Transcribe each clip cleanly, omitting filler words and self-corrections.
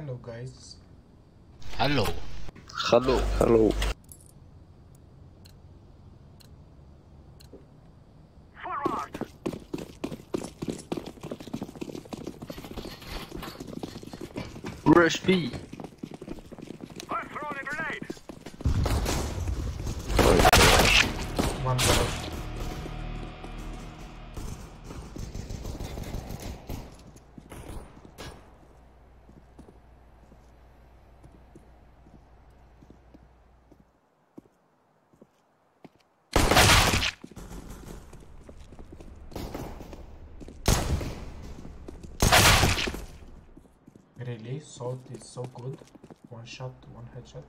Hello guys. Hello. Hello. Hello. Rush B. I'm throwing a grenade. One bullet. Really, Salt is so good. One shot, one headshot.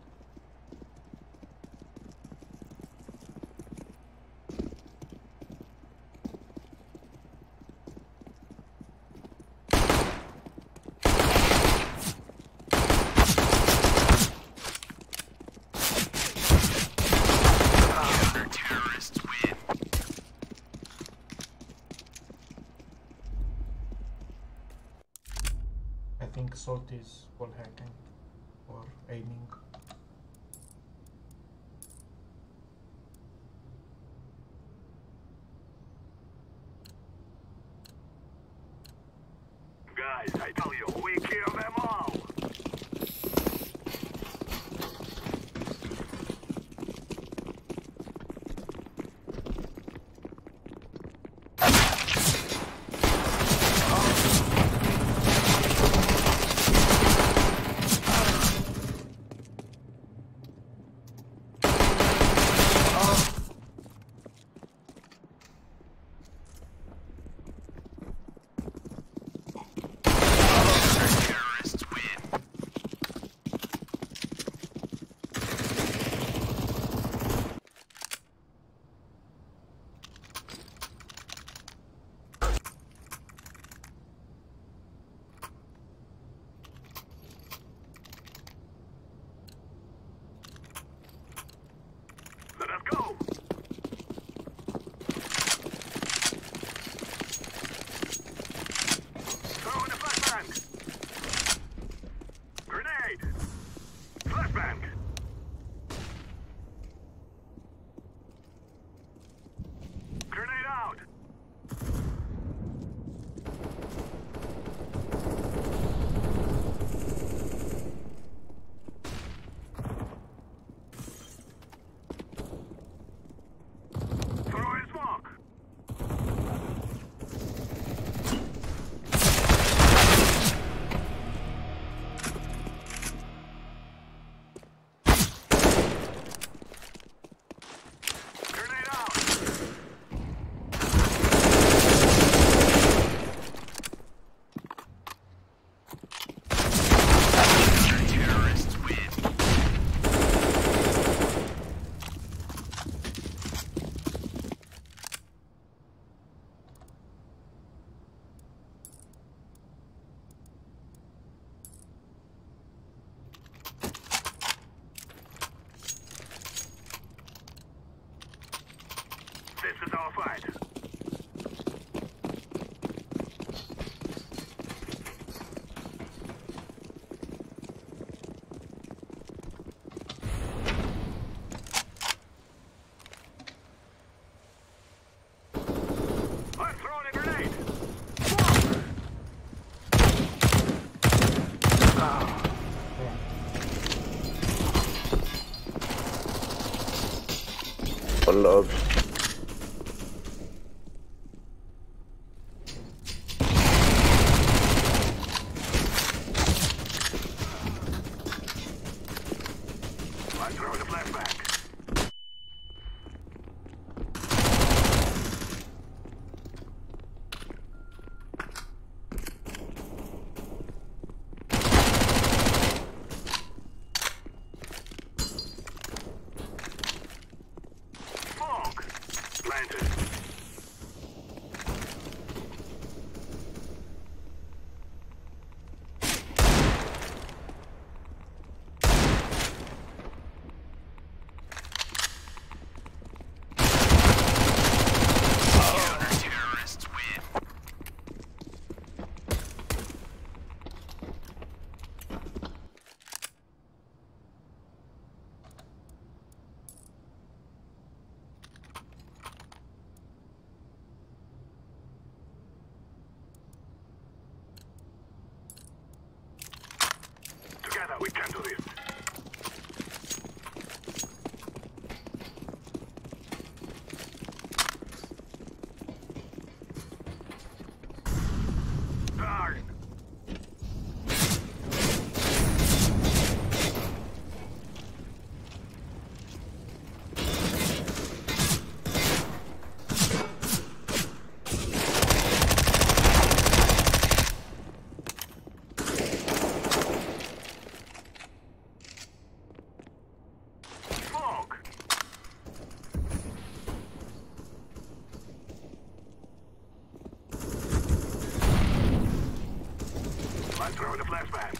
I think Salt is wall hacking or aiming. Guys, I tell you, we kill them all. This is our fight. I love. Throw the flashbang.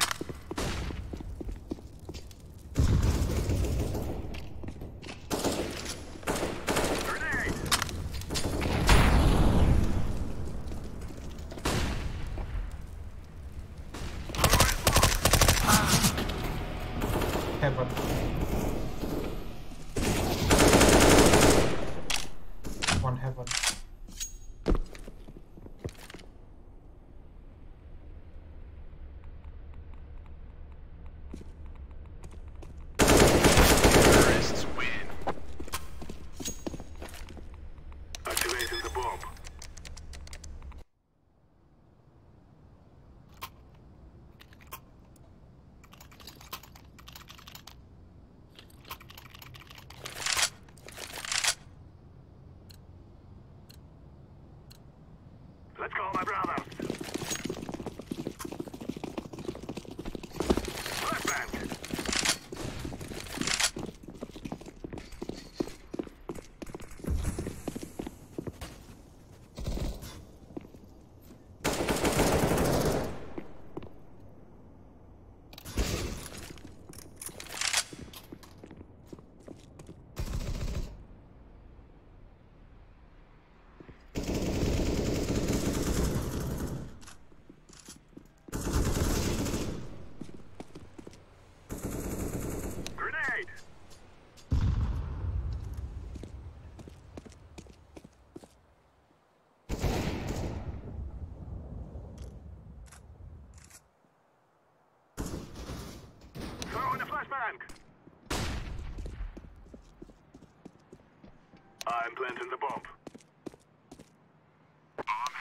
I'm planting the bomb.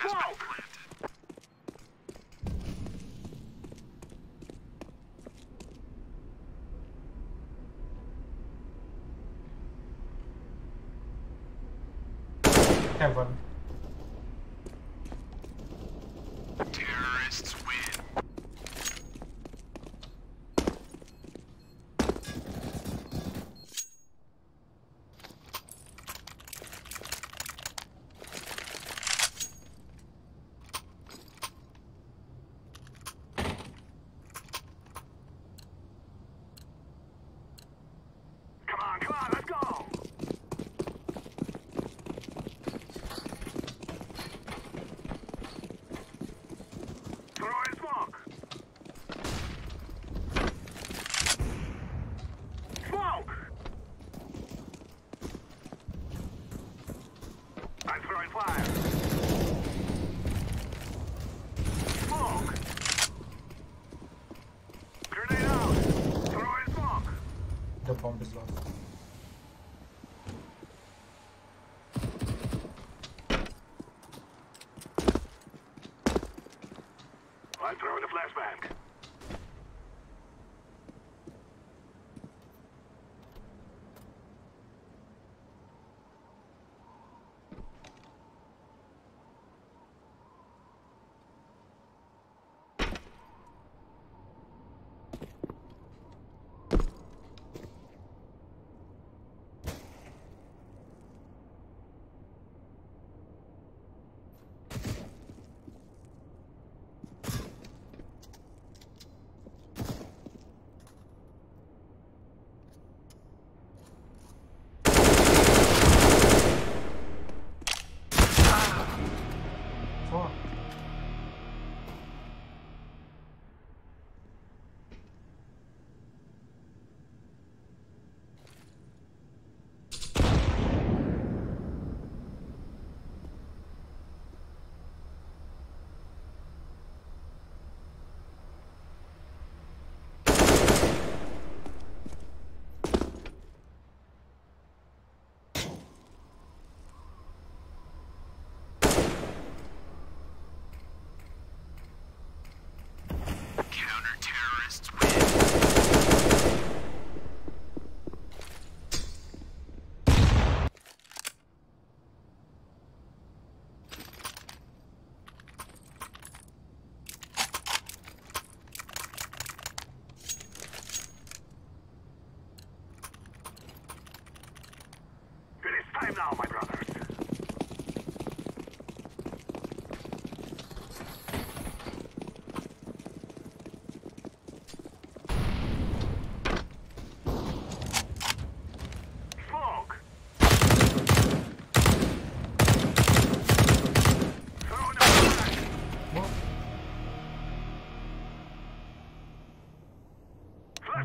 Bomb has been planted. Heaven. Terrorists win. Is lost. I'm throwing a flashbang.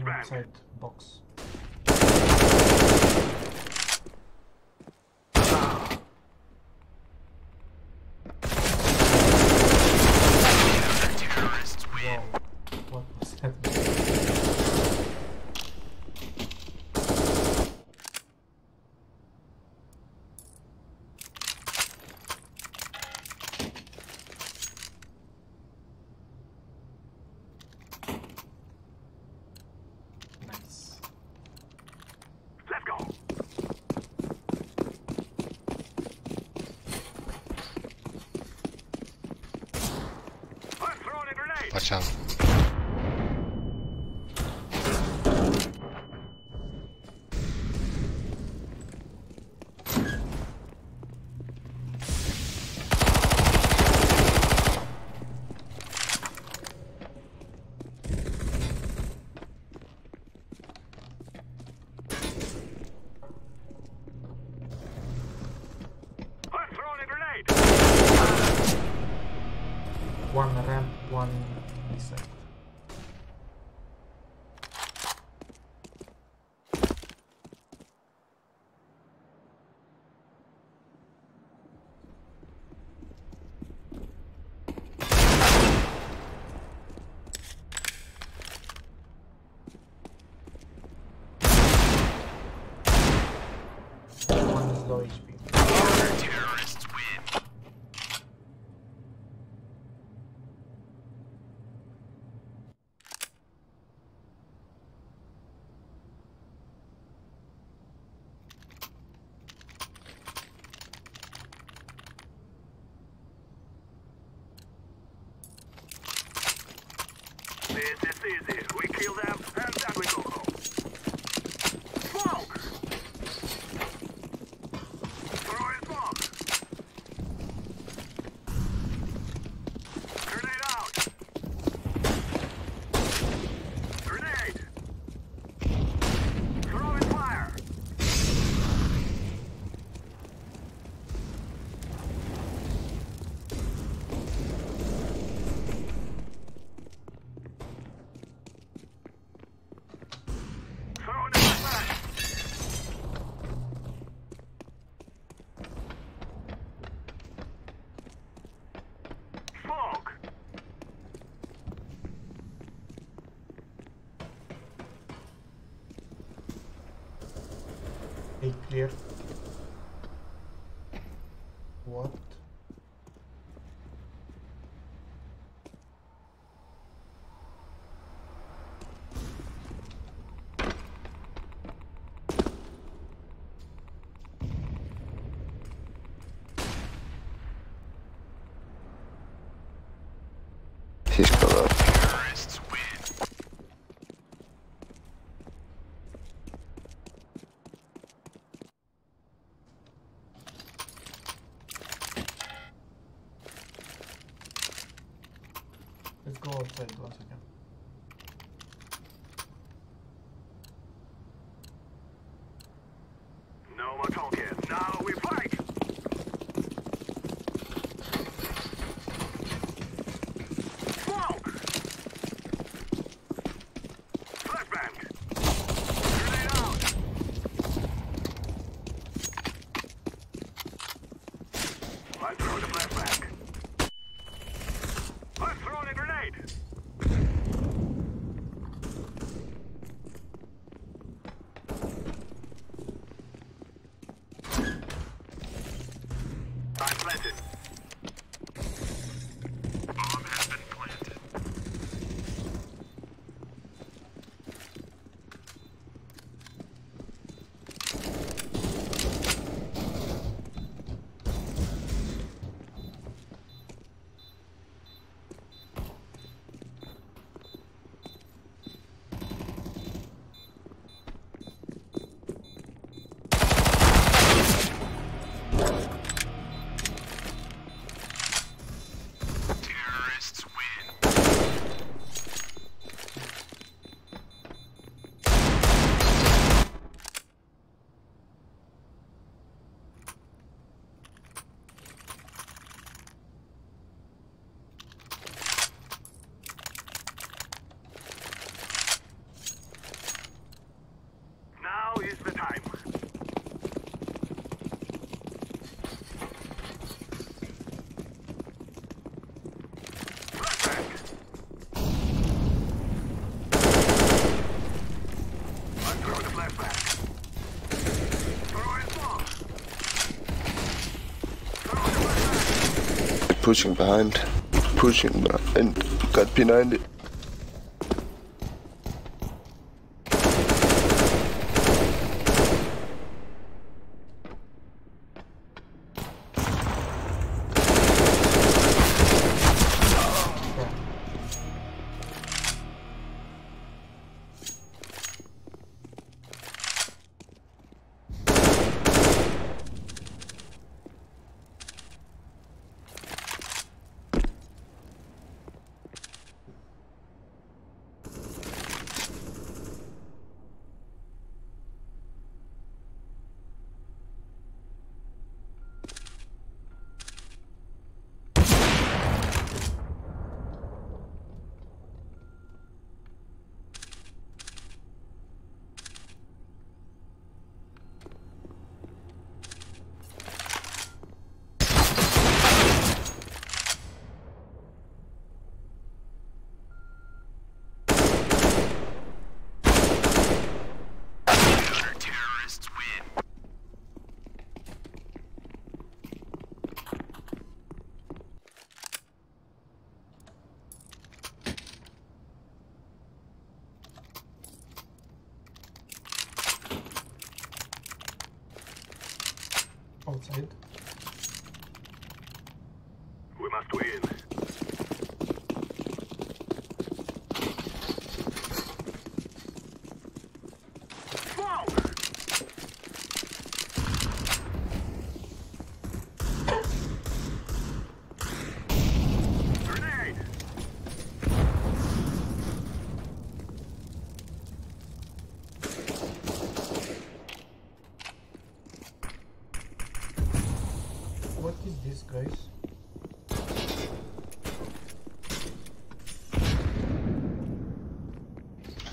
on the side box. Watch out. This is it. We kill them, and then we go home. Smoke! Throw in smoke! Grenade out! Grenade! Throw in fire! Clear. What? She's caught up. Go outside once again. No more talking. Now we fight. Smoke. Flashbang. Grenade out. I throw the flashbang. I've thrown a grenade! pushing behind. Pushing and got behind it. Outside. We must win. What is this, guys?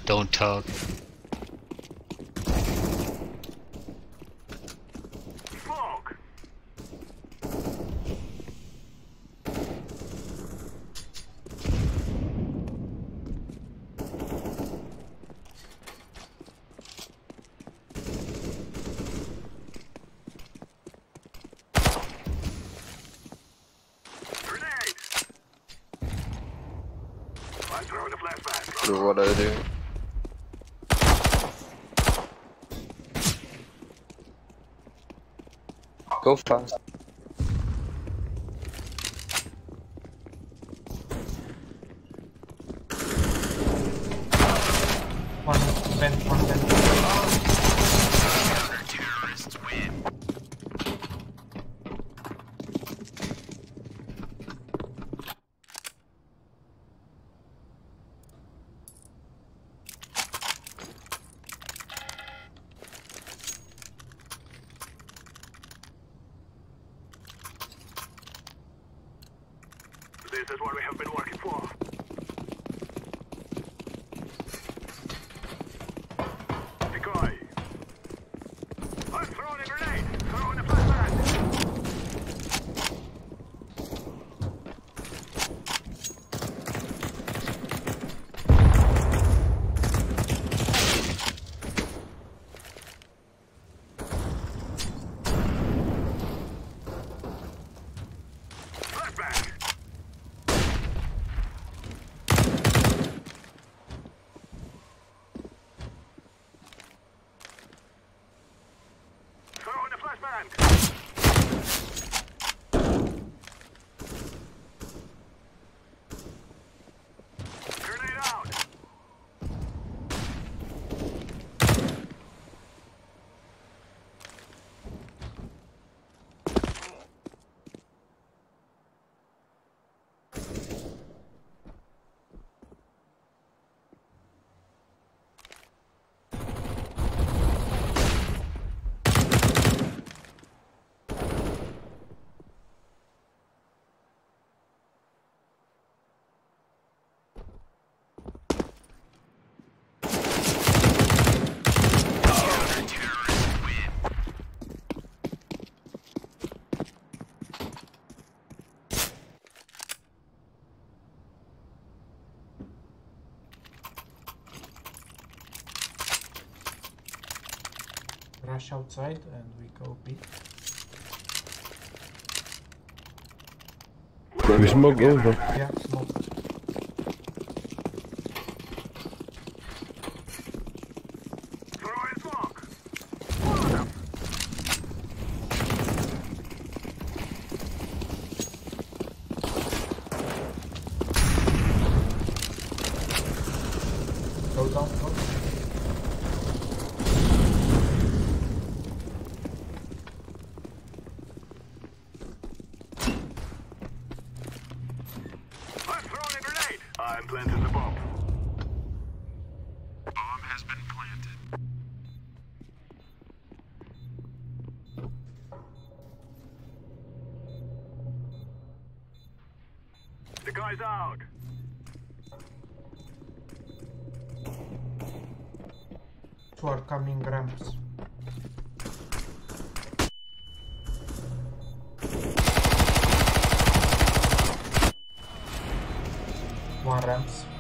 Don't talk. Smoke. So what I do? Go fast. One vent. Counter terrorists win. This is what we have been working for. Decoy. I'm throwing a grenade. Throwing a flashbang. Flashbang. Rush outside and we go B. We smoked over. Yeah, smoked. Out. Two are coming ramps. One ramps.